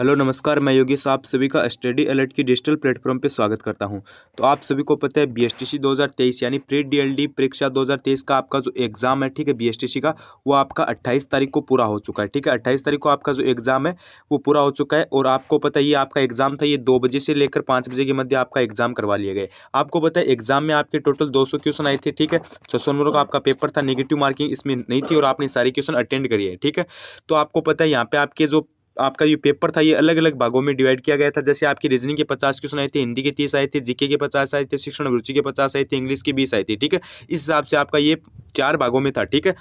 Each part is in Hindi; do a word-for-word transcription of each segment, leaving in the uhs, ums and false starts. हेलो नमस्कार, मैं योगेश आप सभी का स्टडी अलर्ट की डिजिटल प्लेटफॉर्म पर स्वागत करता हूं। तो आप सभी को पता है बीएसटीसी दो हज़ार तेईस यानी प्री डी परीक्षा दो हज़ार तेईस का आपका जो एग्ज़ाम है, ठीक है, बीएसटीसी का वो आपका अट्ठाईस तारीख को पूरा हो चुका है। ठीक है, अट्ठाईस तारीख को आपका जो एग्ज़ाम है वो पूरा हो चुका है। और आपको पता है ये आपका एग्ज़ाम था, ये दो बजे से लेकर पाँच बजे के मध्य आपका एग्ज़ाम करवा लिए गए। आपको पता है एग्ज़ाम में आपके टोटल दो सौ क्वेश्चन आए थे। ठीक है, छः सौ नंबरों का आपका पेपर था, निगेटिव मार्किंग इसमें नहीं थी और आपने सारे क्वेश्चन अटेंड करिए। ठीक है, तो आपको पता है यहाँ पर आपके जो आपका ये पेपर था ये अलग अलग भागों में डिवाइड किया गया था। जैसे आपकी रीजनिंग के पचास क्वेश्चन आए थे, हिंदी के तीस आए थे, जीके के पचास आए थे, शिक्षण अभिरुचि के पचास आए थे, इंग्लिश के बीस आए थे। ठीक है, इस हिसाब से आपका ये चार भागों में था। ठीक है,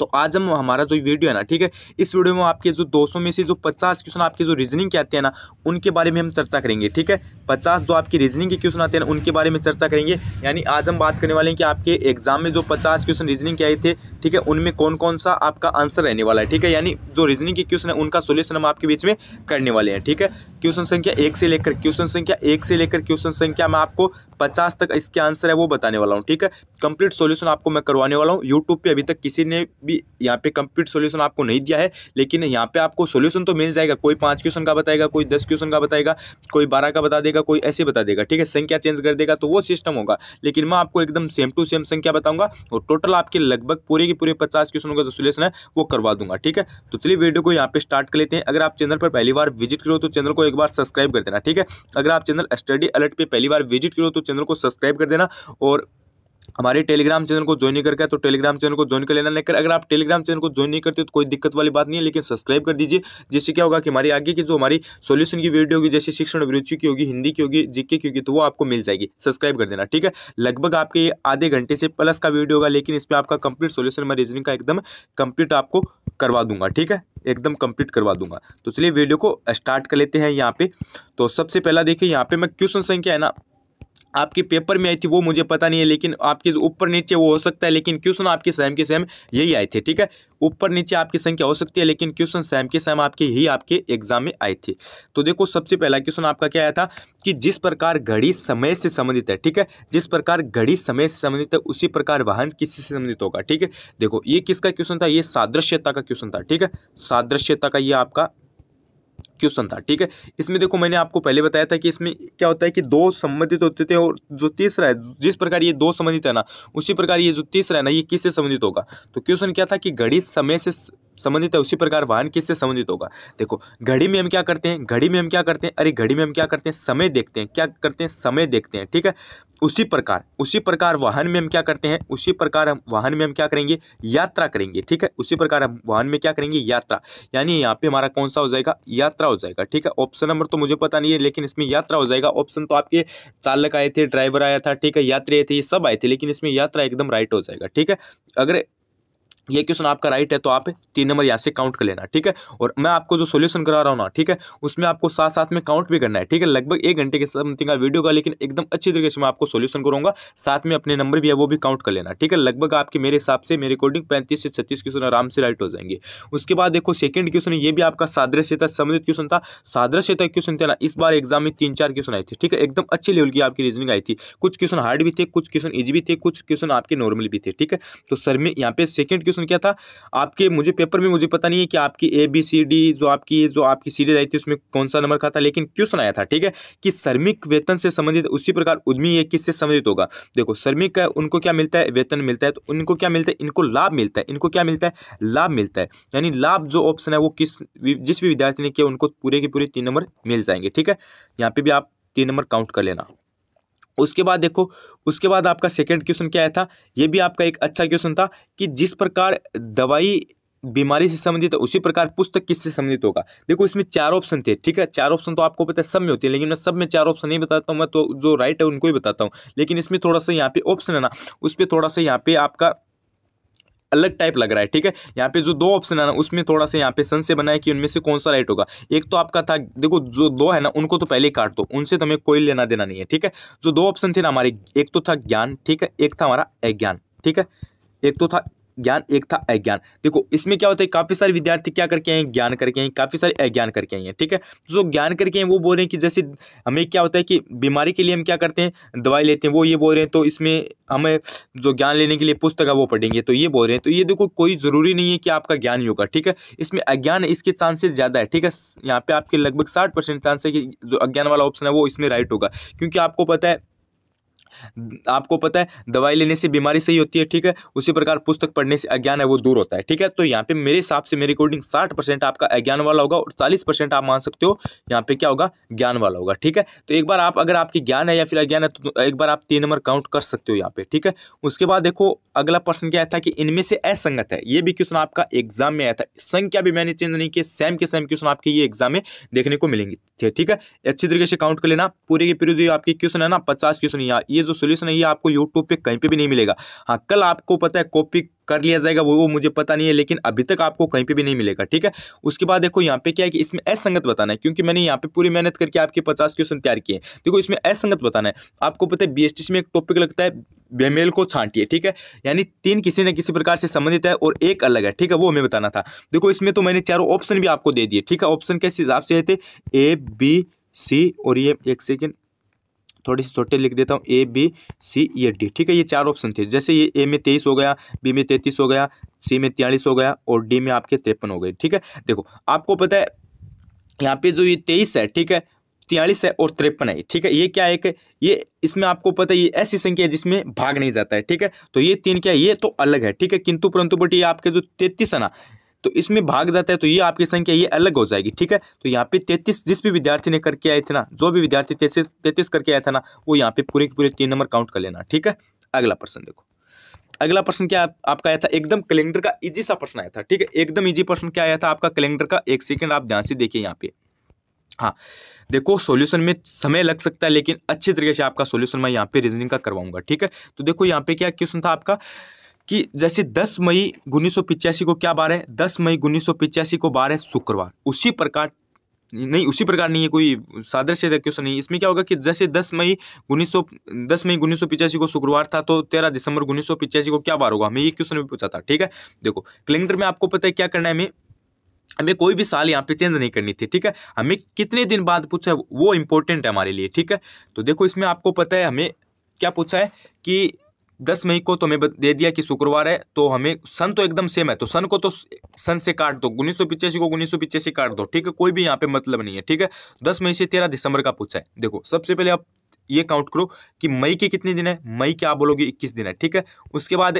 तो आज हम हमारा जो वीडियो है ना, ठीक है, इस वीडियो में आपके जो दो सौ में से जो पचास क्वेश्चन आपके जो रीजनिंग के आते हैं ना उनके बारे में हम चर्चा करेंगे। ठीक है, पचास जो आपकी रीजनिंग के क्वेश्चन आते हैं ना उनके बारे में चर्चा करेंगे। यानी आज हम बात करने वाले हैं कि आपके एग्जाम में जो पचास क्वेश्चन रीजनिंग के आए थे, ठीक है, उनमें कौन कौन सा आपका आंसर रहने वाला है। ठीक है, यानी जो रीजनिंग के क्वेश्चन है उनका सोल्यूशन हम आपके बीच में करने वाले हैं। ठीक है, क्वेश्चन संख्या एक से लेकर क्वेश्चन संख्या एक से लेकर क्वेश्चन संख्या मैं आपको पचास तक इसके आंसर है वो बताने वाला हूँ। ठीक है, कंप्लीट सोल्यूशन आपको मैं करवाने वाला हूँ। यूट्यूब पर अभी तक किसी ने भी यहाँ पे कंप्लीट सॉल्यूशन आपको नहीं दिया है, लेकिन यहाँ पे आपको सॉल्यूशन तो मिल जाएगा। कोई पाँच क्वेश्चन का बताएगा, कोई दस क्वेश्चन का बताएगा, कोई बारह का बता देगा, कोई ऐसे बता देगा। ठीक है, संख्या चेंज कर देगा, तो वो सिस्टम होगा। लेकिन मैं आपको एकदम सेम टू सेम संख्या बताऊंगा और टोटल आपके लगभग पूरे के पूरे पचास क्वेश्चनों का जो सॉल्यूशन है वो करवा दूंगा। ठीक है, तो चलिए वीडियो को यहाँ पे स्टार्ट कर लेते हैं। अगर आप चैनल पर पहली बार विजिट करो तो चैनल को एक बार सब्सक्राइब कर देना। ठीक है, अगर आप चैनल स्टडी अलर्ट पर पहली बार विजिट करो तो चैनल को सब्सक्राइब कर देना। और हमारे टेलीग्राम चैनल को ज्वाइन नहीं करके तो टेलीग्राम चैनल को ज्वाइन कर लेना। लेकर अगर आप टेलीग्राम चैनल को ज्वाइन नहीं करते तो कोई दिक्कत वाली बात नहीं है, लेकिन सब्सक्राइब कर दीजिए। जिससे क्या होगा कि हमारी आगे की जो हमारी सॉल्यूशन की वीडियो होगी, जैसे शिक्षण अभिरुचि की होगी, हिंदी की होगी, जीके की होगी, तो वो आपको मिल जाएगी। सब्सक्राइब कर देना। ठीक है, लगभग आपके आधे घंटे से प्लस का वीडियो होगा, लेकिन इसमें आपका कंप्लीट सोल्यूशन मैं रीजनिंग का एकदम कंप्लीट आपको करवा दूंगा। ठीक है, एकदम कंप्लीट करवा दूंगा। तो चलिए वीडियो को स्टार्ट कर लेते हैं। यहाँ पे तो सबसे पहला देखिए, यहाँ पे मैं क्वेश्चन संख्या है ना आपके पेपर में आई थी वो मुझे पता नहीं है, लेकिन आपके जो ऊपर नीचे वो हो सकता है, लेकिन क्वेश्चन आपके सेम के सेम यही आए थे। ठीक है, ऊपर नीचे आपकी संख्या हो सकती है, लेकिन क्वेश्चन सेम के सेम आपके यही आपके एग्जाम में आए थे। तो देखो, सबसे पहला क्वेश्चन आपका क्या आया था कि जिस प्रकार घड़ी समय से संबंधित है, ठीक है, जिस प्रकार घड़ी समय से संबंधित है उसी प्रकार वाहन किससे संबंधित होगा। ठीक है, देखो ये किसका क्वेश्चन था, ये सादृश्यता का क्वेश्चन था। ठीक है, सादृश्यता का ये आपका क्वेश्चन था। ठीक है, इसमें देखो मैंने आपको पहले बताया था कि इसमें क्या होता है कि दो संबंधित होते थे, और जो तीसरा है जिस प्रकार ये दो संबंधित है ना उसी प्रकार ये जो तीसरा है ना ये किससे संबंधित होगा। तो क्वेश्चन क्या था कि घड़ी समय से संबंधित है उसी प्रकार वाहन किससे संबंधित होगा। देखो घड़ी में हम क्या करते हैं, घड़ी में हम क्या करते हैं, अरे घड़ी में हम क्या करते हैं, समय देखते हैं, क्या करते हैं, समय देखते हैं। ठीक है, उसी प्रकार उसी प्रकार वाहन में हम क्या करते हैं, उसी प्रकार हम वाहन में हम क्या करेंगे, यात्रा करेंगे। ठीक है, उसी प्रकार हम वाहन में क्या करेंगे, यात्रा। यानी यहाँ पे हमारा कौन सा हो जाएगा, यात्रा हो जाएगा। ठीक है, ऑप्शन नंबर तो मुझे पता नहीं है, लेकिन इसमें यात्रा हो जाएगा। ऑप्शन तो आपके चालक आए थे, ड्राइवर आया था, ठीक है, यात्री आए थे, ये सब आए थे, लेकिन इसमें यात्रा एकदम राइट हो जाएगा। ठीक है, अगर ये क्वेश्चन आपका राइट है तो आप तीन नंबर यहाँ से काउंट कर लेना। ठीक है, और मैं आपको जो सॉल्यूशन करा रहा हूँ ना, ठीक है, उसमें आपको साथ साथ में काउंट भी करना है। ठीक है, लगभग एक घंटे के समथिंग का वीडियो का, लेकिन एकदम अच्छी तरीके से मैं आपको सॉल्यूशन करूँगा। साथ में अपने नंबर भी है वो भी काउंट कर लेना। ठीक है, लगभग आपके मेरे हिसाब से मेरे अकॉर्डिंग पैंतीस से छत्तीस क्वेश्चन आराम से राइट हो जाएंगे। उसके बाद देखो सेकंड क्वेश्चन, ये भी आपका सादृश्यता संबंधित क्वेश्चन था। सादृश्यता क्वेश्चन थे ना, इस बार एग्जाम में तीन चार क्वेश्चन आए थे। ठीक है, एकदम अच्छे लेवल की आपकी रीजनिंग आई थी। कुछ क्वेश्चन हार्ड भी थे, कुछ क्वेश्चन ईजी भी थे, कुछ क्वेश्चन आपके नॉर्मल भी थे। ठीक है, तो सर में यहाँ पे सेकंड क्या था आपके, मुझे पेपर में मुझे पता नहीं है कि आपकी ए बी सी डी जो आपकी जो आपकी सीरीज आई थी उसमें कौन सा नंबर का था, लेकिन क्वेश्चन आया था। ठीक है, कि श्रमिक वेतन से संबंधित उसी प्रकार उद्यमी ये किससे संबंधित होगा। देखो श्रमिक है उनको क्या मिलता है, वेतन मिलता है, तो उनको क्या मिलता है, इनको लाभ मिलता है, इनको क्या मिलता है, लाभ मिलता है। यानी लाभ जो ऑप्शन है वो किस जिस भी विद्यार्थी ने किया उनको पूरे के पूरे तीन नंबर मिल जाएंगे। ठीक है, यहाँ पे भी आप तीन नंबर काउंट कर लेना। उसके बाद देखो, उसके बाद आपका सेकंड क्वेश्चन क्या आया था, ये भी आपका एक अच्छा क्वेश्चन था कि जिस प्रकार दवाई बीमारी से संबंधित है उसी प्रकार पुस्तक किससे संबंधित होगा। देखो इसमें चार ऑप्शन थे। ठीक है, चार ऑप्शन तो आपको पता है सब में होती है, लेकिन मैं सब में चार ऑप्शन नहीं बताता हूँ, मैं तो जो राइट है उनको ही बताता हूँ। लेकिन इसमें थोड़ा सा यहाँ पे ऑप्शन है ना उस पर थोड़ा सा यहाँ पे आपका अलग टाइप लग रहा है। ठीक है, यहाँ पे जो दो ऑप्शन है ना उसमें थोड़ा सा यहाँ पे संशय बना है कि उनमें से कौन सा राइट होगा। एक तो आपका था, देखो जो दो है ना उनको तो पहले काट दो, उनसे तो हमें कोई लेना देना नहीं है। ठीक है, जो दो ऑप्शन थे ना हमारे, एक तो था ज्ञान, ठीक है, एक था हमारा अज्ञान। ठीक है, एक तो था ज्ञान एक था अज्ञान। देखो इसमें क्या होता है, काफ़ी सारे विद्यार्थी क्या करके आए, ज्ञान करके आए, काफ़ी सारे अज्ञान करके आए हैं। ठीक है, जो ज्ञान करके आए वो बोल रहे हैं कि जैसे हमें क्या होता है कि बीमारी के लिए हम क्या करते हैं, दवाई लेते हैं, वो ये बोल रहे हैं तो इसमें हमें जो ज्ञान लेने के लिए पुस्तक है वो पढ़ेंगे, तो ये बोल रहे हैं। तो ये देखो कोई ज़रूरी नहीं है कि आपका ज्ञान ही होगा। ठीक है, इसमें अज्ञान, इसके चांसेस ज़्यादा है। ठीक है, यहाँ पर आपके लगभग साठ परसेंट चांस है कि जो अज्ञान वाला ऑप्शन है वो इसमें राइट होगा, क्योंकि आपको पता है आपको पता है दवाई लेने से बीमारी सही होती है। ठीक है, उसी प्रकार पुस्तक पढ़ने से अज्ञान है वो दूर होता है। ठीक है, तो यहाँ पे मेरे हिसाब से मेरी अकॉर्डिंग साठ परसेंट आपका अज्ञान वाला होगा और चालीस परसेंट आप मान सकते हो यहाँ पे क्या होगा, ज्ञान वाला होगा। ठीक है, तो एक बार आप अगर आपकी ज्ञान है या फिर अज्ञान है तो एक बार आप तीन नंबर काउंट कर सकते हो यहाँ पे। ठीक है, उसके बाद देखो अगला प्रश्न क्या था कि इनमें से असंगत है, ये भी क्वेश्चन आपका एग्जाम में आया था। संख्या भी मैंने चेंज नहीं की, सेम के सेम क्वेश्चन आपके ये एग्जाम में देखने को मिलेंगे। ठीक है, अच्छी तरीके से काउंट कर लेना पूरे के पूरे जो आपके क्वेश्चन है ना, पचास क्वेश्चन यहाँ, ये जो सॉल्यूशन है ये आपको यूट्यूब पे कहीं पे भी नहीं मिलेगा। हाँ, कल आपको पता है कॉपी कर लिया जाएगा, वो वो मुझे पता नहीं है, लेकिन अभी तक आपको कहीं पे भी नहीं मिलेगा। ठीक है, उसके बाद देखो यहाँ पे क्या है कि इसमें असंगत बताना है, क्योंकि मैंने यहाँ पे पूरी मेहनत करके आपके पचास क्वेश्चन तैयार किए हैं। देखो इसमें असंगत बताना है, आपको पता है बीएसटीसी में एक टॉपिक लगता है बेमेल को छांटिए। ठीक है, यानी तीन किसी न किसी प्रकार से संबंधित है और एक अलग है। ठीक है, वो हमें बताना था। देखो इसमें तो मैंने चारों ऑप्शन भी आपको दे दिए। ठीक है, ऑप्शन कैसे हिसाब से थे, ए बी सी और ये एक सेकेंड थोड़े से छोटे लिख देता हूँ, ए बी सी या डी। ठीक है, ये चार ऑप्शन थे। जैसे ये ए में तेईस हो गया, बी में तैंतीस हो गया, सी में तैंतालीस हो गया और डी में आपके तिरपन हो गए। ठीक है, देखो आपको पता है यहाँ पे जो ये तेईस है, ठीक है, तैंतालीस है और तिरपन है। ठीक है, ये क्या है कि ये इसमें आपको पता है ये ऐसी संख्या है जिसमें भाग नहीं जाता है। ठीक है, तो ये तीन क्या है, ये तो अलग है। ठीक है, किंतु परंतु बट ये आपके जो तैंतीस है ना, तो इसमें भाग जाता है, तो ये आपकी संख्या ये अलग हो जाएगी। ठीक है, तो यहाँ पे तैंतीस जिस भी विद्यार्थी ने करके आए थे ना, जो भी विद्यार्थी तैंतीस तैंतीस करके आया था ना, वो यहाँ पे पूरे के पूरे तीन नंबर काउंट कर लेना। ठीक है, अगला प्रश्न देखो, अगला प्रश्न क्या आपका आया था, एकदम कैलेंडर का इजी सा प्रश्न आया था। ठीक है, एकदम इजी प्रश्न क्या आया था आपका कैलेंडर का, एक सेकेंड आप ध्यान से देखिए यहाँ पे। हाँ देखो, सॉल्यूशन में समय लग सकता है, लेकिन अच्छे तरीके से आपका सॉल्यूशन मैं यहाँ पे रीजनिंग का करवाऊंगा। ठीक है, तो देखो यहाँ पे क्या क्वेश्चन था आपका कि जैसे दस मई उन्नीस सौ पिचासी को क्या बार है, दस मई उन्नीस सौ पिचासी को बार है शुक्रवार। उसी प्रकार नहीं, उसी प्रकार नहीं है, कोई सादृश्य क्वेश्चन नहीं। इसमें क्या होगा कि जैसे दस मई उन्नीस सौ दस मई उन्नीस सौ पिचासी को शुक्रवार था, तो तेरह दिसंबर उन्नीस सौ पिचासी को क्या बार होगा, हमें ये क्वेश्चन भी पूछा था। ठीक है, देखो कैलेंडर में आपको पता है क्या करना है, हमें हमें कोई भी साल यहाँ पे चेंज नहीं करनी थी। ठीक है, हमें कितने दिन बाद पूछा है वो इंपॉर्टेंट है हमारे लिए। ठीक है, तो देखो इसमें आपको पता है हमें क्या पूछा है कि दस मई को तो हमें दे दिया कि शुक्रवार है, तो हमें सन तो एकदम सेम है, तो सन को तो सन से काट दो, उन्नीस सौ पिचासी को उन्नीस सौ पिचासी काट दो। ठीक है, कोई भी यहाँ पे मतलब नहीं है। ठीक है, दस मई से तेरह दिसंबर का पूछा है। देखो सबसे पहले आप ये काउंट करो कि मई के कितने दिन है, मई के आप बोलोगे इक्कीस दिन है। ठीक है, उसके बाद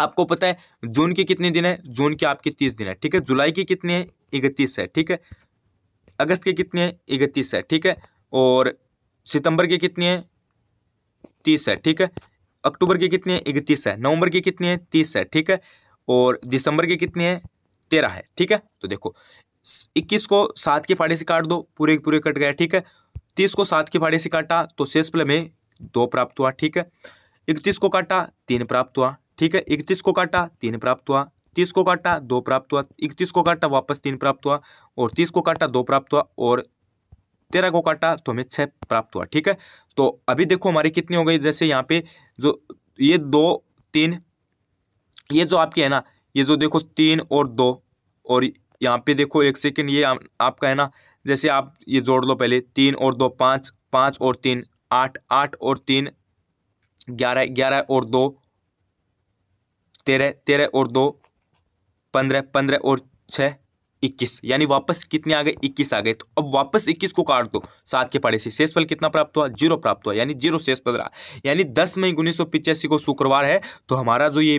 आपको पता है जून के कितने दिन है, जून के आपके तीस दिन है। ठीक है, जुलाई के कितने हैं, इकतीस है। ठीक है, अगस्त के कितने हैं, इकतीस है। ठीक है, और सितंबर के कितने हैं, तीस है। ठीक है, अक्टूबर के कितने हैं, इकतीस है। नवंबर के कितने हैं, तीस है। ठीक है, और दिसंबर के कितने हैं, तेरह है। ठीक है, तो देखो इक्कीस को सात के फाड़े से काट दो, पूरे पूरे कट गया। ठीक है, तीस को सात के फाड़े से काटा तो शेषफल में दो प्राप्त हुआ। ठीक है, इकतीस को काटा तीन प्राप्त हुआ। ठीक है, इकतीस को काटा तीन प्राप्त हुआ, तीस को काटा दो प्राप्त हुआ, इकतीस को काटा वापस तीन प्राप्त हुआ, और तीस को काटा दो प्राप्त हुआ, और तेरह को काटा तो हमें छः प्राप्त हुआ। ठीक है, तो अभी देखो हमारे कितने हो गए, जैसे यहाँ पे जो ये दो तीन, ये जो आपके है ना, ये जो देखो तीन और दो, और यहाँ पे देखो एक सेकेंड, ये आपका है ना, जैसे आप ये जोड़ लो पहले, तीन और दो पाँच, पाँच और तीन आठ, आठ और तीन ग्यारह, ग्यारह और दो तेरह, तेरह और दो पंद्रह, पंद्रह और छः इक्कीस, यानी वापस कितने आ गए, इक्कीस आ गए। तो अब वापस इक्कीस को काट दो सात के पारे से, शेषफल कितना प्राप्त हुआ, जीरो प्राप्त हुआ, यानी जीरो शेषफल रहा। यानी दस मई उन्नीस सौ पिचासी को शुक्रवार है, तो हमारा जो ये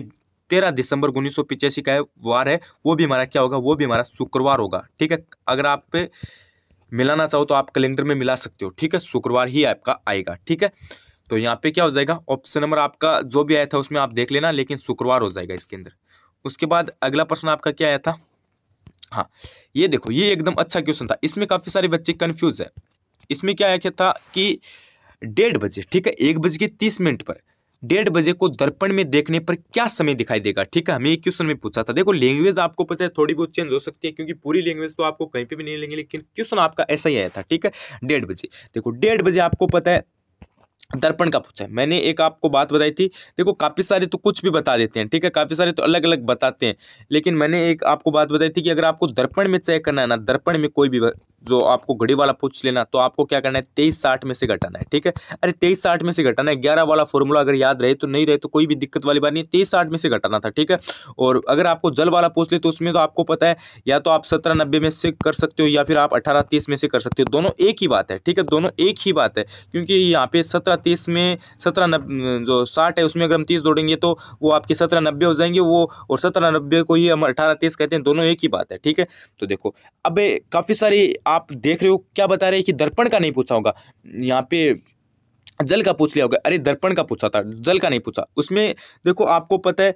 तेरह दिसंबर उन्नीस सौ पिचासी का है वार है, वो भी हमारा क्या होगा, वो भी हमारा शुक्रवार होगा। ठीक है, अगर आप पे मिलाना चाहो तो आप कैलेंडर में मिला सकते हो। ठीक है, शुक्रवार ही आपका आएगा। ठीक है, तो यहाँ पे क्या हो जाएगा, ऑप्शन नंबर आपका जो भी आया था उसमें आप देख लेना, लेकिन शुक्रवार हो जाएगा इसके अंदर। उसके बाद अगला प्रश्न आपका क्या आया था, हाँ ये देखो, ये एकदम अच्छा क्वेश्चन था, इसमें काफ़ी सारे बच्चे कंफ्यूज है। इसमें क्या आया था कि डेढ़ बजे, ठीक है, एक बज के तीस मिनट पर डेढ़ बजे को दर्पण में देखने पर क्या समय दिखाई देगा। ठीक है, हमें एक क्वेश्चन में पूछा था। देखो लैंग्वेज आपको पता है थोड़ी बहुत चेंज हो सकती है, क्योंकि पूरी लैंग्वेज तो आपको कहीं पर भी नहीं लेंगे, लेकिन क्वेश्चन आपका ऐसा ही आया था। ठीक है, डेढ़ बजे देखो, डेढ़ बजे आपको पता है दर्पण का पूछा है। मैंने एक आपको बात बताई थी, देखो काफ़ी सारे तो कुछ भी बता देते हैं, ठीक है, काफ़ी सारे तो अलग अलग बताते हैं, लेकिन मैंने एक आपको बात बताई थी कि अगर आपको दर्पण में चेक करना है ना, दर्पण में कोई भी जो आपको घड़ी वाला पूछ लेना, तो आपको क्या करना है, तेईस साठ में से घटाना है, ठीक है। अरे तेईस साठ में से घटाना है, ग्यारह वाला फॉर्मूला अगर याद रहे तो, नहीं रहे तो कोई भी दिक्कत वाली बात नहीं, तेईस साठ में से घटाना था, ठीक है। और अगर आपको जल वाला पूछ ले तो उसमें तो आपको पता है, या तो आप सत्रह नब्बे में से कर सकते हो या फिर आप अठारह तीस में से कर सकते हो, दोनों एक ही बात है, ठीक है, दोनों एक ही बात है, क्योंकि यहाँ पे सत्रह तीस में सत्रह नब्बे जो साठ है उसमें अगर हम तीस जोड़ेंगे तो वो आपके सत्रह नब्बे हो जाएंगे, वो और सत्रह नब्बे को ही हम अठारह तीस कहते हैं, दोनों एक ही बात है, ठीक है। तो देखो अब काफ़ी सारी आप देख रहे हो क्या बता रहे हैं कि दर्पण का नहीं पूछा होगा, यहाँ पे जल का पूछ लिया होगा, अरे दर्पण का पूछा था, जल का नहीं पूछा। उसमें देखो आपको पता है,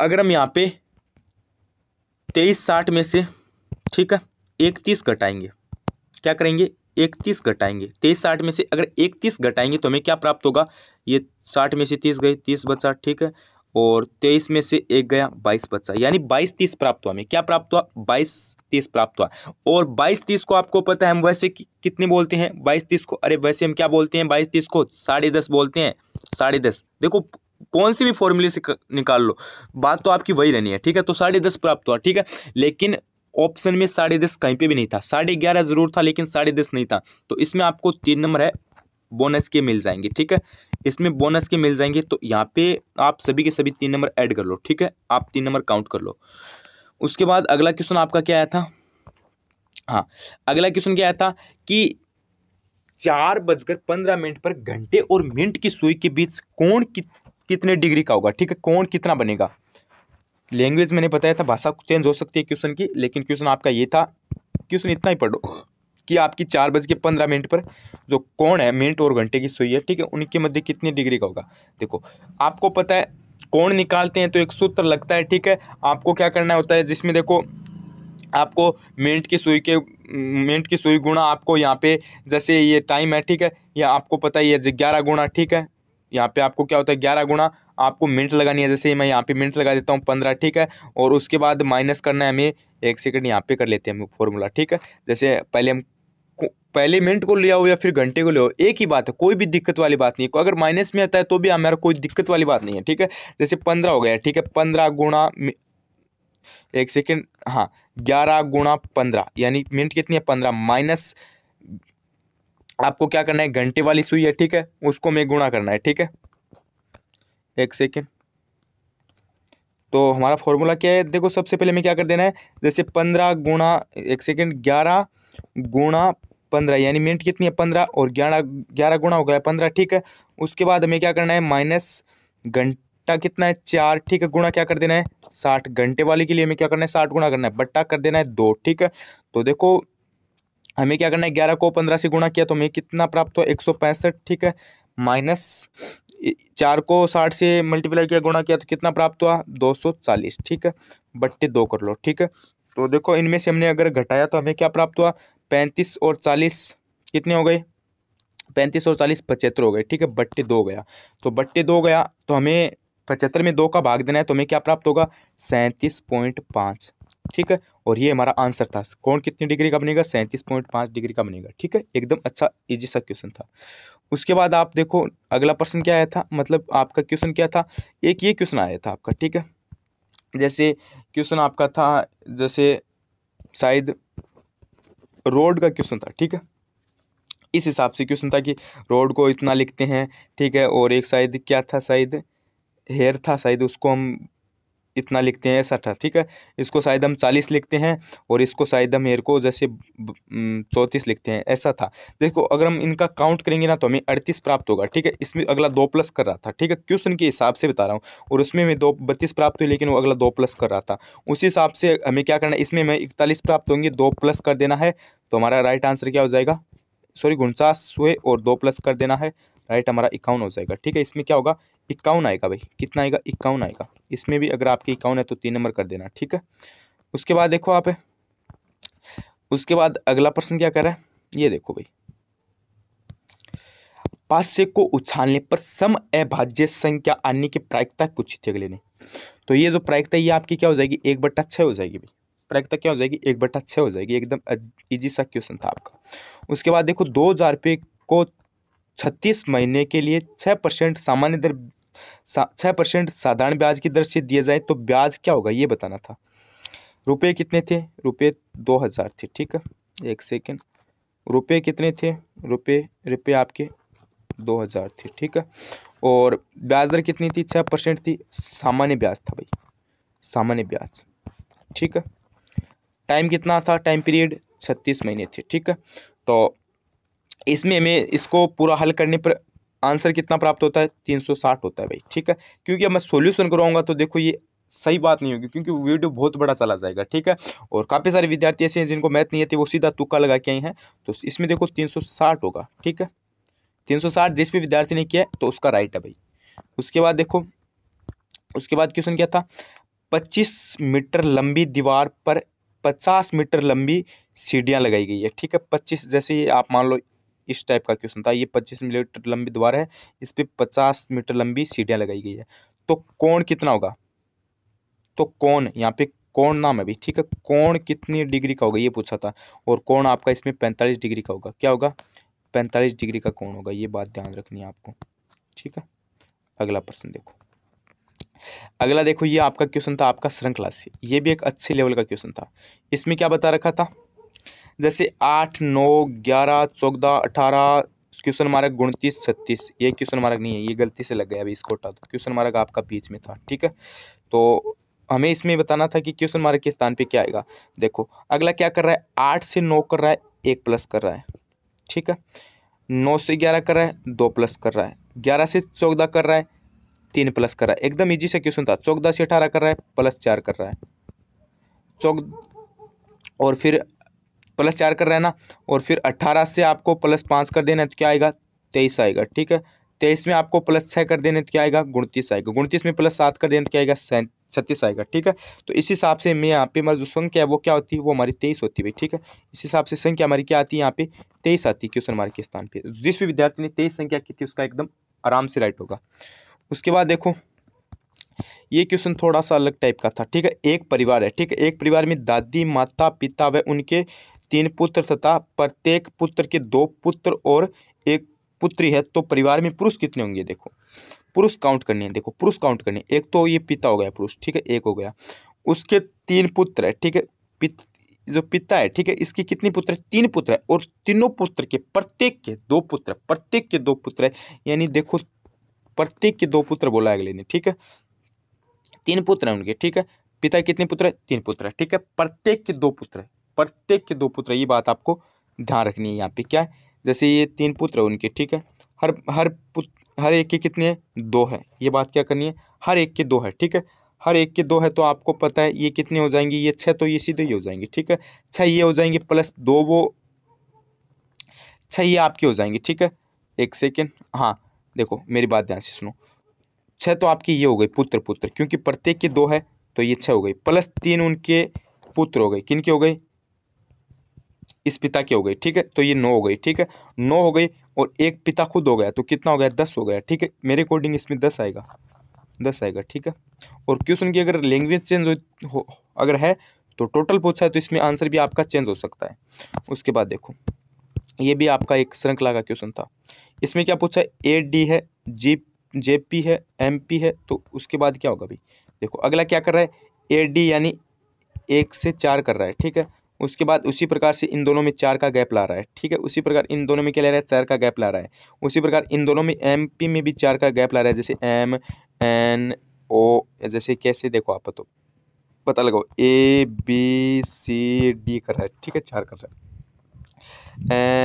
अगर हम यहाँ पे तेईस साठ में से, ठीक है, इकतीस घटाएंगे, क्या करेंगे, इकतीस घटाएंगे, तेईस साठ में से अगर इकतीस घटाएंगे तो हमें क्या प्राप्त होगा, ये साठ में से तीस गई, तीस बचा, ठीक है, और तेईस में से एक गया, बाईस बचा, यानी बाईस तीस प्राप्त हुआ। हमें क्या प्राप्त हुआ, बाईस तीस प्राप्त हुआ। और बाईस तीस को आपको पता है हम वैसे कि, कितने बोलते हैं बाईस तीस को, अरे वैसे हम क्या बोलते हैं बाईस तीस को, साढ़े दस बोलते हैं, साढ़े दस। देखो कौन सी भी फॉर्मूले से निकाल लो, बात तो आपकी वही रहनी है, ठीक है। तो साढ़े दस प्राप्त हुआ, ठीक है, लेकिन ऑप्शन में साढ़े दस कहीं पे भी नहीं था, साढ़े ग्यारह जरूर था लेकिन साढ़े दस नहीं था, तो इसमें आपको तीन नंबर है बोनस के मिल जाएंगे, ठीक है, इसमें बोनस के मिल जाएंगे, तो यहाँ पे आप सभी के सभी तीन नंबर ऐड कर लो, ठीक है, आप तीन नंबर काउंट कर लो। उसके बाद अगला क्वेश्चन आपका क्या आया था, हाँ अगला क्वेश्चन क्या आया था कि चार बजकर पंद्रह मिनट पर घंटे और मिनट की सुई के बीच कोण कि, कितने डिग्री का होगा, ठीक है, कोण कितना बनेगा। लैंग्वेज मैंने बताया था, भाषा चेंज हो सकती है क्वेश्चन की, लेकिन क्वेश्चन आपका ये था, क्वेश्चन इतना ही पढ़ो कि आपकी चार बज के पंद्रह मिनट पर जो कोण है मिनट और घंटे की सुई है, ठीक है, उनके मध्य कितनी डिग्री का होगा। देखो आपको पता है कोण निकालते हैं तो एक सूत्र लगता है, ठीक है, आपको क्या करना होता है, जिसमें देखो आपको मिनट की सुई के मिनट की सुई गुणा आपको यहाँ पे जैसे ये टाइम है, ठीक है, या आपको पता ही है ग्यारह गुणा, ठीक है, यहाँ पे आपको क्या होता है ग्यारह गुणा आपको मिनट लगानी है, जैसे मैं यहाँ पे मिनट लगा देता हूँ पंद्रह, ठीक है, और उसके बाद माइनस करना है हमें, एक सेकंड यहाँ पे कर लेते हैं हम फॉर्मूला, ठीक है, जैसे पहले हम पहले मिनट को ले आओ या फिर घंटे को ले आओ, एक ही बात है, कोई भी दिक्कत वाली बात नहीं है, अगर माइनस में आता है तो भी हमारा कोई दिक्कत वाली बात नहीं है, ठीक है, जैसे पंद्रह हो गया, ठीक है, पंद्रह गुणा एक सेकेंड हाँ ग्यारह गुणा पंद्रह यानी मिनट कितनी है पंद्रह, माइनस आपको क्या करना है घंटे वाली सुई है, ठीक है, उसको में गुणा करना है, ठीक है, एक सेकेंड, तो हमारा फॉर्मूला क्या है, देखो सबसे पहले मैं क्या कर देना है, जैसे पंद्रह गुणा एक सेकेंड ग्यारह गुणा पंद्रह यानी मिनट कितनी है पंद्रह और ग्यारह ग्यारह गुणा हो गया पंद्रह, ठीक है, उसके बाद हमें क्या करना है माइनस घंटा कितना है चार, ठीक है, गुणा क्या कर देना है साठ, घंटे वाली के लिए हमें क्या करना है साठ गुणा करना है, बट्टा कर देना है दो, ठीक है। तो देखो हमें क्या करना है ग्यारह को पंद्रह से गुणा किया तो हमें कितना प्राप्त हुआ एक सौ पैंसठ, ठीक है, माइनस चार को साठ से मल्टीप्लाई किया गुणा किया तो कितना प्राप्त हुआ दो सौ चालीस, ठीक है, बट्टे दो कर लो, ठीक है। तो देखो इनमें से हमने अगर घटाया तो हमें क्या प्राप्त हुआ पैंतीस और चालीस कितने हो गए, पैंतीस और चालीस पचहत्तर हो गए, ठीक है, बट्टे दो गया, तो बट्टे दो गया तो हमें पचहत्तर में दो का भाग देना है, तो हमें क्या प्राप्त होगा सैंतीस पॉइंट पाँच, ठीक है, और ये हमारा आंसर था, कोण कितनी डिग्री का बनेगा सैंतीस पॉइंट पाँच डिग्री का बनेगा, ठीक है, एकदम अच्छा इजी सा क्वेश्चन था। उसके बाद आप देखो अगला प्रश्न क्या आया था, मतलब आपका क्वेश्चन क्या था, एक ये क्वेश्चन आया था आपका, ठीक है, जैसे क्वेश्चन आपका था जैसे शायद रोड का क्वेश्चन था, ठीक है, इस हिसाब से क्वेश्चन था कि रोड को इतना लिखते हैं, ठीक है, और एक शायद क्या था शायद हेयर था शायद, उसको हम इतना लिखते हैं ऐसा था, ठीक है, इसको शायद हम चालीस लिखते हैं और इसको शायद हम हेयर को जैसे चौंतीस लिखते हैं ऐसा था। देखो अगर हम इनका काउंट करेंगे ना तो हमें अड़तीस प्राप्त होगा, ठीक है, इसमें अगला दो प्लस कर रहा था, ठीक है, क्वेश्चन के हिसाब से बता रहा हूँ, और उसमें हमें दो बत्तीस प्राप्त हुई लेकिन वो अगला दो प्लस कर रहा था, उसी हिसाब से हमें क्या करना है, इसमें हमें इकतालीस प्राप्त होंगे, दो प्लस कर देना है तो हमारा राइट आंसर क्या हो जाएगा, सॉरी उनचास हुए और दो प्लस कर देना है, राइट हमारा इक्यावन हो जाएगा, ठीक है, इसमें क्या होगा इक्यावन आएगा, भाई कितना आएगा इक्यावन आएगा, इसमें भी अगर आपके इक्यावन है तो तीन नंबर कर देना, ठीक है। उसके बाद देखो आप है। उसके बाद अगला प्रश्न क्या कर रहा है, ये देखो भाई, पासे को उछालने पर सम अभाज्य संख्या आने की प्रायिकता पूछी थी अगले ने, तो ये जो प्रायिकता ये आपकी क्या हो जाएगी एक बट्टा छः हो जाएगी, भाई प्रायिकता क्या हो जाएगी एक बट्टा छः हो जाएगी, एकदम ईजी सा क्वेश्चन था आपका। उसके बाद देखो दो हज़ार रुपये को छत्तीस महीने के लिए छः परसेंट सामान्य दर छः परसेंट साधारण ब्याज की दर से दिए जाए तो ब्याज क्या होगा ये बताना था। रुपये कितने थे? रुपये दो हज़ार थे। ठीक है, एक सेकेंड, रुपये कितने थे? रुपये रुपये आपके दो हज़ार थे। ठीक है, और ब्याज दर कितनी थी? छः परसेंट थी, सामान्य ब्याज था भाई, सामान्य ब्याज। ठीक है, टाइम कितना था? टाइम पीरियड छत्तीस महीने थे। ठीक है, तो इसमें हमें इसको पूरा हल करने पर आंसर कितना प्राप्त होता है? तीन सौ साठ होता है भाई। ठीक है, क्योंकि अब मैं सॉल्यूशन कराऊंगा तो देखो ये सही बात नहीं होगी, क्योंकि वीडियो बहुत बड़ा चला जाएगा। ठीक है, और काफ़ी सारे विद्यार्थी ऐसे हैं जिनको मैथ नहीं आती, वो सीधा तुक्का लगा के आए हैं, तो इसमें देखो तीन सौ साठ होगा। ठीक है, तीन सौ साठ जिस भी विद्यार्थी ने किया तो उसका राइट है भाई। उसके बाद देखो, उसके बाद क्वेश्चन क्या था? पच्चीस मीटर लंबी दीवार पर पचास मीटर लंबी सीढ़ियाँ लगाई गई है। ठीक है, पच्चीस, जैसे आप मान लो इस टाइप का क्वेश्चन था, ये पच्चीस मीटर लंबी दीवार है, इस पर पचास मीटर लंबी सीढ़ियाँ लगाई गई है, तो कोण कितना होगा? तो कोण, यहाँ पे कोण नाम है भाई। ठीक है, कोण कितनी डिग्री का होगा ये पूछा था, और कोण आपका इसमें पैंतालीस डिग्री का होगा। क्या होगा? पैंतालीस डिग्री का कोण होगा, ये बात ध्यान रखनी है आपको। ठीक है, अगला प्रश्न देखो, अगला देखो, ये आपका क्वेश्चन था आपका श्रृंखला से, ये भी एक अच्छे लेवल का क्वेश्चन था। इसमें क्या बता रखा था? जैसे आठ, नौ, ग्यारह, चौदह, अठारह, क्वेश्चन मार्क उनतीस, छत्तीस, ये क्वेश्चन मार्क नहीं है, ये गलती से लग गया अभी, इसको हटा दो, क्वेश्चन मार्क आपका बीच में था। ठीक है, तो हमें इसमें बताना था कि क्वेश्चन मार्क के स्थान पे क्या आएगा। देखो अगला क्या कर रहा है, आठ से नौ कर रहा है, एक प्लस कर रहा है। ठीक है, नौ से ग्यारह कर रहा है, दो प्लस कर रहा है, ग्यारह से चौदह कर रहा है, तीन प्लस कर रहा है, एकदम ईजी से क्वेश्चन था। चौदह से अठारह कर रहा है, प्लस चार कर रहा है, चौदह और फिर प्लस चार कर रहा है ना, और फिर अट्ठारह से आपको प्लस पाँच कर देना है तो क्या आएगा? तेईस आएगा। ठीक है, तेईस में आपको प्लस छः कर देने तो क्या आएगा? उनतीस आएगा। उनतीस में प्लस सात कर देने तो क्या आएगा? छत्तीस आएगा। ठीक है, तो इस हिसाब से मैं यहाँ पे हमारी जो संख्या है वो क्या होती है? वो हमारी तेईस होती है भाई। ठीक है, इस हिसाब से संख्या हमारी क्या आती है? यहाँ पे तेईस आती है क्वेश्चन मार्क के स्थान पे। जिस भी विद्यार्थी ने तेईस संख्या की थी उसका एकदम आराम से राइट होगा। उसके बाद देखो, ये क्वेश्चन थोड़ा सा अलग टाइप का था। ठीक है, एक परिवार है। ठीक है, एक परिवार में दादी, माता पिता व उनके तीन पुत्र तथा प्रत्येक पुत्र के दो पुत्र और एक पुत्री है, तो परिवार में पुरुष कितने होंगे? देखो पुरुष काउंट करनी है, देखो पुरुष काउंट करनी है। एक तो ये पिता हो गया पुरुष, ठीक है, एक हो गया, उसके तीन पुत्र है। ठीक है, पित, जो पिता है, ठीक है, इसके कितने पुत्र है? तीन पुत्र है, और तीनों पुत्र के प्रत्येक के दो पुत्र, प्रत्येक के दो पुत्र है, यानी देखो प्रत्येक के दो पुत्र बोला अगले ने। ठीक है, तीन पुत्र है उनके। ठीक है, पिता कितने पुत्र है? तीन पुत्र है। ठीक है, प्रत्येक के दो पुत्र है, प्रत्येक के दो पुत्र है, ये बात आपको ध्यान रखनी है। यहाँ पे क्या है? जैसे ये तीन पुत्र है उनके, ठीक है, हर हर पुत्र हर एक के कितने हैं? दो है, ये बात क्या करनी है? हर एक के दो है। ठीक है, हर एक के दो है, तो आपको पता है ये कितने हो जाएंगे? ये छः, तो ये सीधे ये हो जाएंगे। ठीक है, छः ये हो जाएंगे, प्लस दो वो छः ये आपके हो जाएंगे। ठीक है, एक सेकेंड, हाँ देखो मेरी बात ध्यान से सुनो, छः तो आपकी ये हो गई पुत्र पुत्र, क्योंकि प्रत्येक के दो है तो ये छः हो गई, प्लस तीन उनके पुत्र हो गए, किन के हो गए? इस पिता के हो गए। ठीक है, तो ये नौ हो गई। ठीक है, नौ हो गई, और एक पिता खुद हो गया, तो कितना हो गया? दस हो गया। ठीक है, मेरे अकॉर्डिंग इसमें दस आएगा, दस आएगा। ठीक है, और क्वेश्चन की अगर लैंग्वेज चेंज हो अगर है तो टोटल पूछा है, तो इसमें आंसर भी आपका चेंज हो सकता है। उसके बाद देखो, ये भी आपका एक श्रृंखला का क्वेश्चन था। इसमें क्या पूछा है? ए डी है, जी जे पी है, एम पी है, तो उसके बाद क्या होगा भाई? देखो अगला क्या कर रहा है? ए डी यानी एक से चार कर रहा है। ठीक है, उसके बाद उसी प्रकार से इन दोनों में चार का गैप ला रहा है। ठीक है, उसी प्रकार इन दोनों में क्या ले रहा है? चार का गैप ला रहा है। उसी प्रकार इन दोनों में एम पी में भी चार का गैप ला रहा है, जैसे एम एन ओ, जैसे कैसे देखो आप तो पता लगाओ, ए बी सी डी कर रहा है। ठीक है, चार कर रहा है,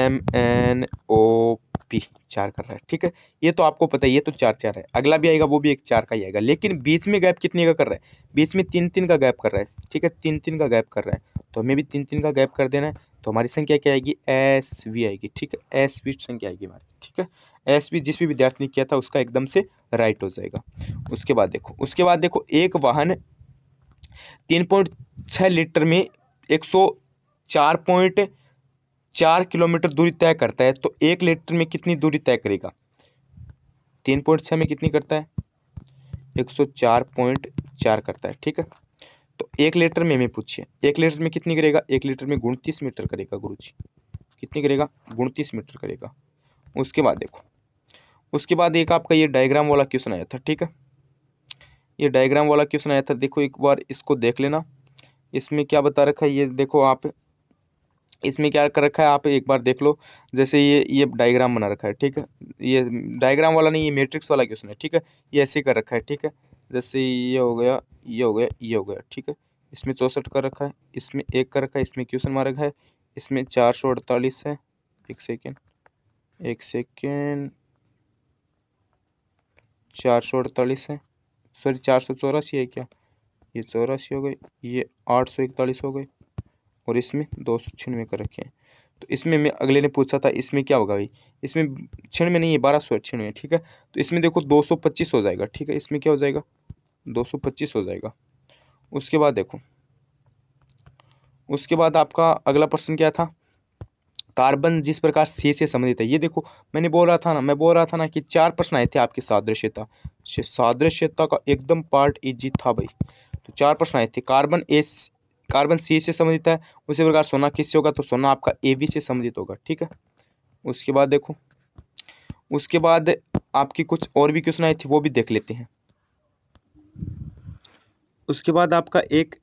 एम एन ओ पी चार कर रहा है। ठीक है, ये तो आपको पता है, ये तो चार चार है, अगला भी आएगा वो भी एक चार का ही आएगा, लेकिन बीच में गैप कितने का कर रहा है? बीच में तीन तीन का गैप कर रहा है। ठीक है, तीन तीन का गैप कर रहा है, तो हमें भी तीन तीन का गैप कर देना है, तो हमारी संख्या क्या आएगी? एस वी आएगी। ठीक है, एस वी संख्या आएगी हमारी। ठीक है, एस वी जिस भी विद्यार्थी ने किया था उसका एकदम से राइट हो जाएगा। उसके बाद देखो, उसके बाद देखो, एक वाहन तीन पॉइंट छः लीटर में एक सौ चार पॉइंट चार किलोमीटर दूरी तय करता है, तो एक लीटर में कितनी दूरी तय करेगा? तीन पॉइंट छः में कितनी करता है? एक सौ चार पॉइंट चार करता है। ठीक है, तो एक लीटर में हमें पूछिए, एक लीटर में कितनी करेगा? एक लीटर में उनतीस मीटर करेगा गुरुजी, कितनी करेगा? उनतीस मीटर करेगा। उसके बाद देखो, उसके बाद एक आपका ये डायग्राम वाला क्वेश्चन आया था, ठीक है, ये डायग्राम वाला क्वेश्चन आया था। देखो एक बार इसको देख लेना, इसमें क्या बता रखा है, ये देखो आप इसमें क्या कर रखा है, आप एक बार देख लो। जैसे ये ये डायग्राम बना रखा है, ठीक है, ये डायग्राम वाला नहीं, ये मैट्रिक्स वाला क्वेश्चन है, ठीक है, ये ऐसे कर रखा है, ठीक है। जैसे ये हो गया, ये हो गया, ये हो गया, ठीक है, इसमें चौंसठ कर रखा है, इसमें एक कर रखा है, इसमें क्वेश्चन मार्क है, इसमें चार सौ अड़तालीस है, एक सेकेंड एक सेकेंड चार सौ अड़तालीस है, सॉरी चार सौ चौरासी है, क्या ये चौरासी हो गई, ये आठ सौ इकतालीस हो गई, और इसमें दो सौ छियानवे कर रखे हैं। तो इसमें मैं अगले ने पूछा था इसमें क्या होगा भाई, इसमें छियानवे नहीं है, बारह सौ छियानवे, ठीक है। तो इसमें देखो दो सौ पच्चीस हो जाएगा, ठीक है, इसमें क्या हो जाएगा, दो सौ पच्चीस हो जाएगा। उसके बाद देखो, उसके बाद आपका अगला प्रश्न क्या था, कार्बन जिस प्रकार सी से संबंधित है। ये देखो मैंने बोल रहा था ना, मैं बोल रहा था ना कि चार प्रश्न आए थे आपके सादृश्यता से, सादृश्यता का एकदम पार्ट इजी था भाई। तो चार प्रश्न आए थे, कार्बन एस कार्बन सी से संबंधित है, उसी प्रकार सोना किससे होगा, तो सोना आपका ए बी से संबंधित होगा, ठीक है। उसके बाद देखो, उसके बाद आपकी कुछ और भी क्वेश्चन आए थे, वो भी देख लेते हैं। उसके बाद आपका एक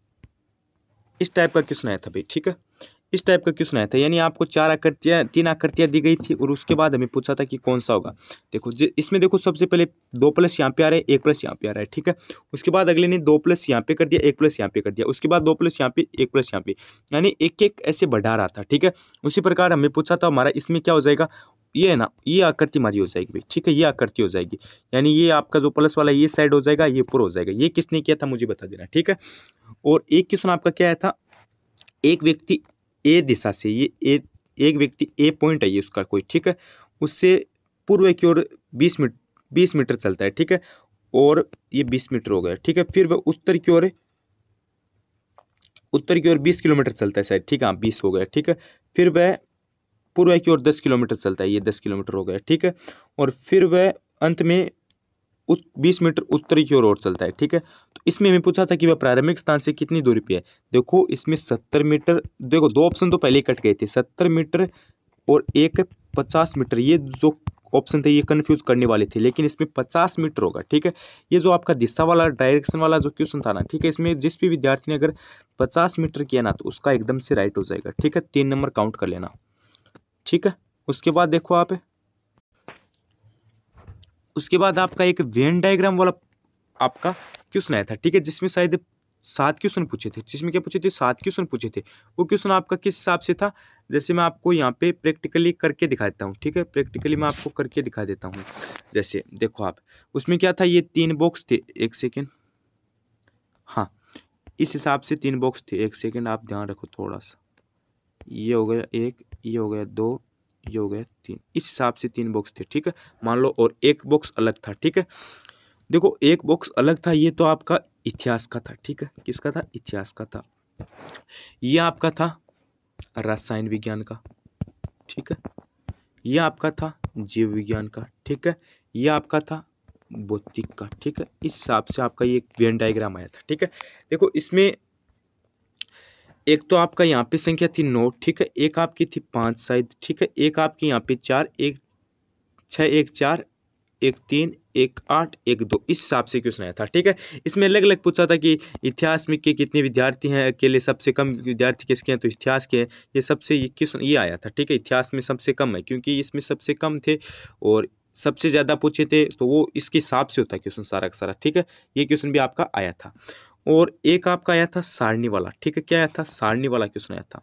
इस टाइप का क्वेश्चन आया था भाई, ठीक है, इस टाइप का क्वेश्चन आया था, यानी आपको चार आकृतियाँ तीन आकृतियाँ दी गई थी, और उसके बाद हमें पूछा था कि कौन सा होगा। देखो इसमें देखो सबसे पहले दो प्लस यहाँ पे आ रहे हैं, एक प्लस यहाँ पे आ रहा है, ठीक है। उसके बाद अगले ने दो प्लस यहाँ पे कर दिया, एक प्लस यहाँ पे कर दिया, उसके बाद दो प्लस यहाँ पे, एक प्लस यहाँ पे, यानी एक एक ऐसे बढ़ा रहा था, ठीक है। उसी प्रकार हमें पूछा था हमारा इसमें क्या हो जाएगा, ये है ना, ये आकृति हमारी हो जाएगी भाई, ठीक है, ये आकृति हो जाएगी, यानी ये आपका जो प्लस वाला ये साइड हो जाएगा, ये ऊपर हो जाएगा। ये किसने किया था मुझे बता देना, ठीक है। और एक क्वेश्चन आपका क्या आया था, एक व्यक्ति ए दिशा से, ये ए एक व्यक्ति ए पॉइंट है ये उसका कोई, ठीक है, उससे पूर्व की ओर बीस मीटर बीस मीटर चलता है, ठीक है, और ये बीस मीटर हो गया, ठीक है। फिर वह उत्तर की ओर उत्तर की ओर बीस किलोमीटर चलता है शायद, ठीक है, हाँ बीस हो गया, ठीक है। फिर वह पूर्व की ओर दस किलोमीटर चलता है, ये दस किलोमीटर हो गया, ठीक है। और फिर वह अंत में बीस मीटर उत्तरी की ओर और चलता है, ठीक है। तो इसमें हमें पूछा था कि वह प्रारंभिक स्थान से कितनी दूरी पे है। देखो इसमें सत्तर मीटर, देखो दो ऑप्शन तो पहले ही कट गए थे, सत्तर मीटर और एक पचास मीटर, ये जो ऑप्शन थे ये कन्फ्यूज करने वाले थे, लेकिन इसमें पचास मीटर होगा, ठीक है। ये जो आपका दिशा वाला डायरेक्शन वाला जो क्वेश्चन था ना, ठीक है, इसमें जिस भी विद्यार्थी ने अगर पचास मीटर किया ना तो उसका एकदम से राइट हो जाएगा, ठीक है, तीन नंबर काउंट कर लेना, ठीक है। उसके बाद देखो आप, उसके बाद आपका एक वेन डायग्राम वाला आपका क्वेश्चन आया था, ठीक है, जिसमें शायद सात क्वेश्चन पूछे थे, जिसमें क्या पूछे थे, सात क्वेश्चन पूछे थे। वो क्वेश्चन आपका किस हिसाब से था, जैसे मैं आपको यहाँ पे प्रैक्टिकली करके दिखा देता हूँ, ठीक है, प्रैक्टिकली मैं आपको करके दिखा देता हूँ। जैसे देखो आप, उसमें क्या था, ये तीन बॉक्स थे, एक सेकेंड, हाँ इस हिसाब से तीन बॉक्स थे, एक सेकेंड आप ध्यान रखो थोड़ा सा, ये हो गया एक, ये हो गया दो, ये हो गया तीन, इस हिसाब से तीन बॉक्स थे, ठीक है, मान लो, और एक बॉक्स अलग था, ठीक है। देखो एक बॉक्स अलग था, ये तो आपका इतिहास का था, ठीक है, किसका था, इतिहास का था, ये आपका था रसायन विज्ञान का, ठीक है, ये आपका था जीव विज्ञान का, ठीक है, ये आपका था भौतिक का, ठीक है। इस हिसाब से आपका ये वेन डायग्राम आया था, ठीक है। देखो इसमें एक तो आपका यहाँ पे संख्या थी नौ, ठीक है, एक आपकी थी पाँच शायद, ठीक है, एक आपकी यहाँ पे चार, एक छः, एक चार, एक तीन, एक आठ, एक दो, इस हिसाब से क्वेश्चन आया था, ठीक है। इसमें अलग अलग पूछा था कि इतिहास में के कितने विद्यार्थी हैं, अकेले सबसे कम विद्यार्थी किसके हैं, तो इतिहास के हैं, ये सबसे ये क्वेश्चन ये आया था, ठीक है, इतिहास में सबसे कम है, क्योंकि इसमें सबसे कम थे और सबसे ज़्यादा पूछे थे, तो वो इसके हिसाब से होता है क्वेश्चन सारा का सारा, ठीक है। ये क्वेश्चन भी आपका आया था। और एक आपका आया था सारणी वाला, ठीक है, क्या आया था, सारणी वाला क्वेश्चन आया था,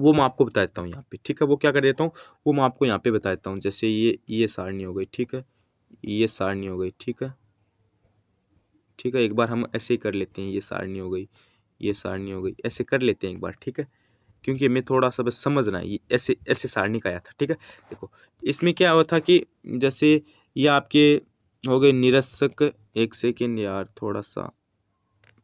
वो मैं आपको बता देता हूँ यहाँ पे, ठीक है, वो क्या कर देता हूँ, वो मैं आपको यहाँ पे बता देता हूँ। जैसे ये ये सारणी हो गई, ठीक है, ये सारणी हो गई, ठीक है, ठीक है, एक बार हम ऐसे ही कर लेते हैं, ये सारणी हो गई, ये सारणी हो गई, ऐसे कर लेते हैं एक बार, ठीक है, क्योंकि हमें थोड़ा सा बस समझना है, ये ऐसे ऐसे सारणी का आया था, ठीक है। देखो इसमें क्या हुआ था कि जैसे ये आपके हो गए निरसक, एक सेकेंड यार थोड़ा सा,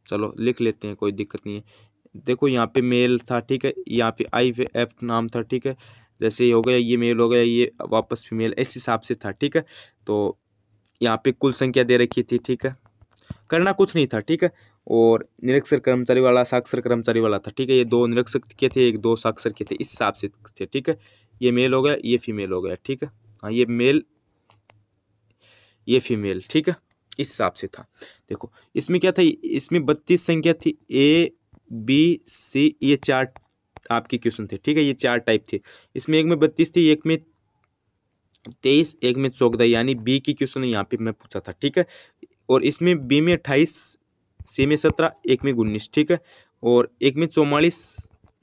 चलो लिख लेते हैं, कोई दिक्कत नहीं है। देखो यहाँ पे मेल था, ठीक है, यहाँ पे आई एफ नाम था, ठीक है, जैसे ये हो गया, ये मेल हो गया, ये वापस फीमेल, इस हिसाब से था, ठीक है। तो यहाँ पे कुल संख्या दे रखी थी, ठीक है, करना कुछ नहीं था, ठीक है। और निरक्षर कर्मचारी वाला, साक्षर कर्मचारी वाला था, ठीक है, ये दो निरक्षर के थे, एक दो साक्षर के थे, इस हिसाब से थे, ठीक है। ये मेल हो गया, ये फीमेल हो गया, ठीक है, हाँ ये मेल ये फीमेल, ठीक है, इस हिसाब से था। देखो इसमें क्या था, इसमें बत्तीस संख्या थी, ए बी सी, ये चार आपके क्वेश्चन थे, ठीक है, ये चार टाइप थे। इसमें एक में बत्तीस थी, एक में तेईस, एक में चौदह, यानी बी की क्वेश्चन यहाँ पे मैं पूछा था, ठीक है। और इसमें बी में अट्ठाईस, सी में सत्रह, एक में उन्नीस, ठीक है, और एक में चौवालीस,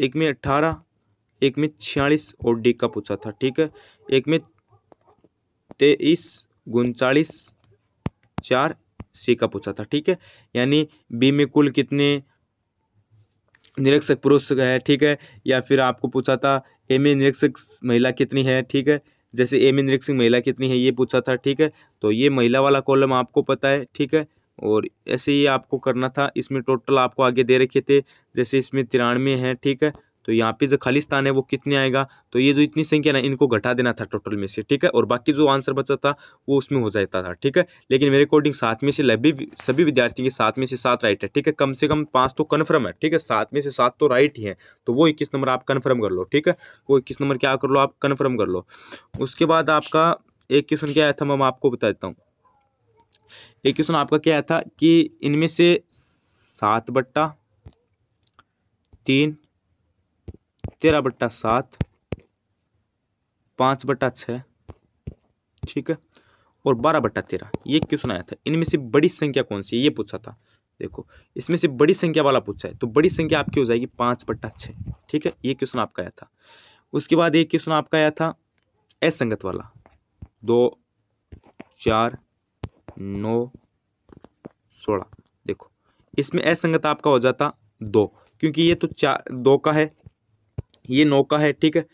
एक में अट्ठारह, एक में छियालीस और डी का पूछा था, ठीक है। एक में तेईस, उनचालीस, चार, सी का पूछा था, ठीक है। यानी बी में कुल कितने निरीक्षक पुरुष है, ठीक है, या फिर आपको पूछा था ए में निरीक्षक महिला कितनी है, ठीक है, जैसे ए में निरीक्षक महिला कितनी है ये पूछा था, ठीक है। तो ये महिला वाला कॉलम आपको पता है, ठीक है, और ऐसे ही आपको करना था। इसमें टोटल आपको आगे दे रखे थे, जैसे इसमें तिरानवे है, ठीक है, तो यहाँ पे जो खाली स्थान है वो कितने आएगा, तो ये जो इतनी संख्या ना इनको घटा देना था टोटल में से, ठीक है, और बाकी जो आंसर बचा था वो उसमें हो जाता था, ठीक है। लेकिन मेरे अकॉर्डिंग सात में से सभी सभी विद्यार्थियों के सात में से सात राइट है, ठीक है, कम से कम पाँच तो कन्फर्म है, ठीक है, सात में से सात तो राइट ही है, तो वो इक्कीस नंबर आप कन्फर्म कर लो, ठीक है, वो इक्कीस नंबर क्या कर लो आप कन्फर्म कर लो। उसके बाद आपका एक क्वेश्चन क्या आया था, मैं आपको बता देता हूँ। एक क्वेश्चन आपका क्या आया था कि इनमें से सात बट्टा तीन, तेरह बट्टा सात, पाँच बट्टा छः, ठीक है, और बारह बट्टा तेरह, ये क्वेश्चन आया था। इनमें से बड़ी संख्या कौन सी है ये पूछा था। देखो इसमें से बड़ी संख्या वाला पूछा है, तो बड़ी संख्या आपकी हो जाएगी पाँच बट्टा छः, ठीक है, ये क्वेश्चन आपका आया था। उसके बाद एक क्वेश्चन आपका आया था असंगत वाला, दो, चार, नौ, सोलह। देखो इसमें असंगत आपका हो जाता दो, क्योंकि ये तो चार दो का है, ये नौ का है, ठीक है,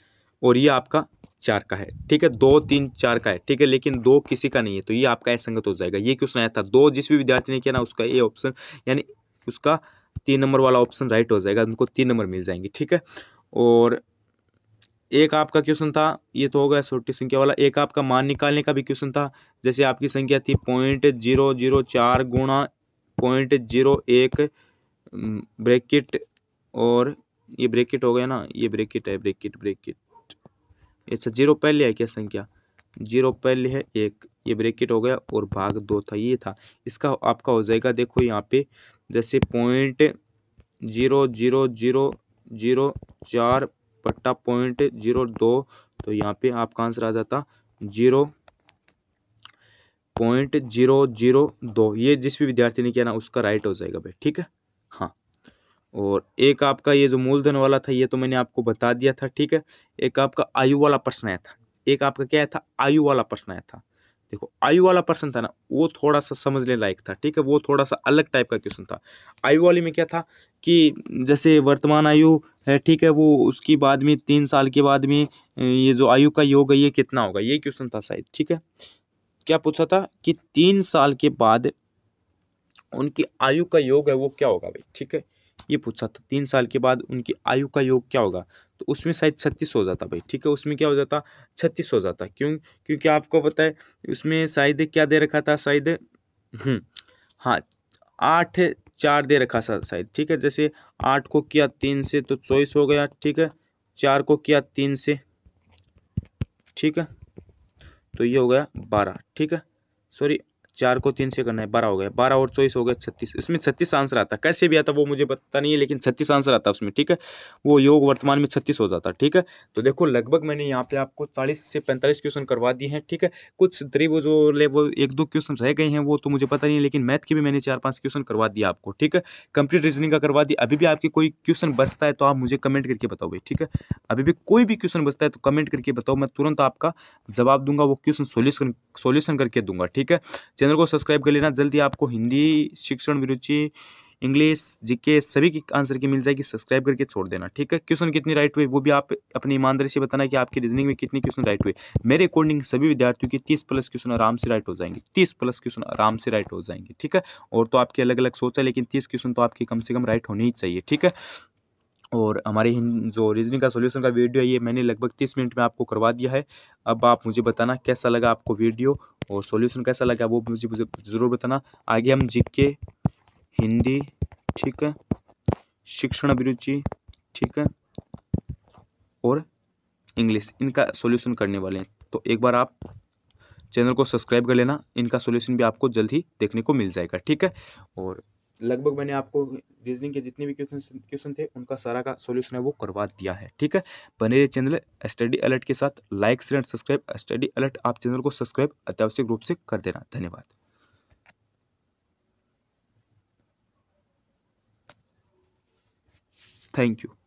और ये आपका चार का है, ठीक है, दो तीन चार का है, ठीक है, लेकिन दो किसी का नहीं है, तो ये आपका असंगत हो जाएगा। ये क्वेश्चन आया था, दो जिस भी विद्यार्थी ने किया ना उसका ए ऑप्शन, यानी उसका तीन नंबर वाला ऑप्शन राइट हो जाएगा, उनको तीन नंबर मिल जाएंगे, ठीक है। और एक आपका क्वेश्चन था, ये तो हो गया छोटी संख्या वाला, एक आपका मान निकालने का भी क्वेश्चन था। जैसे आपकी संख्या थी पॉइंट जीरो जीरो चार गुणा पॉइंट जीरो एक ब्रैकेट, और ये ब्रैकेट हो गया ना, ये ब्रैकेट है, ब्रैकेट ब्रैकेट, अच्छा जीरो पहले है क्या संख्या, जीरो पहले है एक, ये ब्रैकेट हो गया, और भाग दो था, ये था इसका आपका हो जाएगा। देखो यहाँ पे जैसे point zero zero zero zero चार बट्टा पॉइंट जीरो दो, तो यहाँ पे आपका आंसर आ जाता जीरो पॉइंट जीरो जीरो दो, ये जिस भी विद्यार्थी ने किया ना उसका राइट हो जाएगा भाई, ठीक है, हाँ। और एक आपका ये जो मूलधन वाला था ये तो मैंने आपको बता दिया था, ठीक है। एक आपका आयु वाला प्रश्न आया था, एक आपका क्या आया था आयु वाला प्रश्न आया था। देखो आयु वाला प्रश्न था ना वो थोड़ा सा समझने लायक था, ठीक है, वो थोड़ा सा अलग टाइप का क्वेश्चन था। आयु वाले में क्या था कि जैसे वर्तमान आयु है, ठीक है, वो उसके बाद में तीन साल के बाद में ये जो आयु का योग है ये कितना होगा, ये क्वेश्चन था शायद, ठीक है। क्या पूछा था कि तीन साल के बाद उनकी आयु का योग है वो क्या होगा भाई, ठीक है, ये पूछा था। तीन साल के बाद उनकी आयु का योग क्या होगा, तो उसमें शायद छत्तीस हो जाता भाई, ठीक है, उसमें क्या हो जाता छत्तीस हो जाता, क्यों, क्योंकि आपको पता है उसमें शायद क्या दे रखा था, शायद हाँ आठ चार दे रखा था शायद, ठीक है। जैसे आठ को किया तीन से तो चौबीस हो गया, ठीक है, चार को किया तीन से, ठीक है, तो ये हो गया बारह, ठीक है, सॉरी चार को तीन से करना है, बारह हो गया, बारह और चौबीस हो गया छत्तीस, इसमें छत्तीस आंसर आता, कैसे भी आता वो मुझे पता नहीं है, लेकिन छत्तीस आंसर आता उसमें, ठीक है, वो योग वर्तमान में छत्तीस हो जाता, ठीक है। तो देखो लगभग मैंने यहाँ पे आपको चालीस से पैंतालीस क्वेश्चन करवा दिए हैं, ठीक है, कुछ करीब जो ले वो एक दो क्वेश्चन रह गए हैं वो तो मुझे पता नहीं है, लेकिन मैथ के भी मैंने चार पाँच क्वेश्चन करवा दिया आपको, ठीक है, कंप्लीट रीजनिंग का करवा दिया। अभी भी आपके कोई क्वेश्चन बचता है तो आप मुझे कमेंट करके बताओ भाई, ठीक है, अभी भी कोई भी क्वेश्चन बचता है तो कमेंट करके बताओ, मैं तुरंत आपका जवाब दूंगा, वो क्वेश्चन सोल्यूशन सोल्यूशन करके दूंगा, ठीक है। चैनल को सब्सक्राइब कर लेना, जल्दी आपको हिंदी शिक्षण विरुचि इंग्लिश जीके सभी की आंसर की मिल जाएगी, सब्सक्राइब करके छोड़ देना, ठीक है। क्वेश्चन कितनी राइट हुए वो भी आप अपनी ईमानदारी से बताना कि आपकी रीजनिंग में कितनी क्वेश्चन राइट हुए। मेरे अकॉर्डिंग सभी विद्यार्थियों के तीस प्लस क्वेश्चन आराम से राइट हो जाएंगे, तीस प्लस क्वेश्चन आराम से राइट हो जाएंगे, ठीक है, और तो आपकी अलग अलग सोच है लेकिन तीस क्वेश्चन तो आपकी कम से कम राइट होनी ही चाहिए, ठीक है। और हमारे जो रीजनिंग का सॉल्यूशन का वीडियो है ये मैंने लगभग तीस मिनट में आपको करवा दिया है। अब आप मुझे बताना कैसा लगा आपको वीडियो और सॉल्यूशन कैसा लगा वो मुझे ज़रूर बताना। आगे हम जीके हिंदी, ठीक है, शिक्षण अभिरुचि, ठीक है, और इंग्लिश इनका सॉल्यूशन करने वाले हैं, तो एक बार आप चैनल को सब्सक्राइब कर लेना, इनका सोल्यूशन भी आपको जल्द ही देखने को मिल जाएगा। ठीक है, और लगभग मैंने आपको रीजनिंग के जितने भी क्वेश्चन क्वेश्चन थे उनका सारा का सॉल्यूशन है वो करवा दिया है। ठीक है, बने रहिए चैनल स्टडी अलर्ट के साथ। Like share and subscribe study alert, आप चैनल को सब्सक्राइब अत्यावश्यक रूप से कर देना। धन्यवाद। Thank you.